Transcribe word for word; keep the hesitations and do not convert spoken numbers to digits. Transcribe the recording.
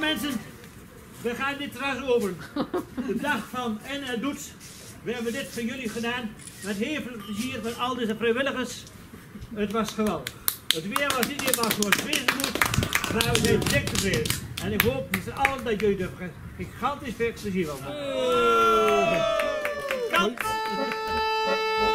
Beste mensen, we gaan dit terras over. De dag van N L doet. We hebben dit voor jullie gedaan. Met heel veel plezier van al deze vrijwilligers. Het was geweldig. Het weer was niet helemaal zoals het wezen moet. Maar we zijn dik tevreden. En ik hoop met z'n allen dat jullie er gigantisch veel plezier van maken. Dank!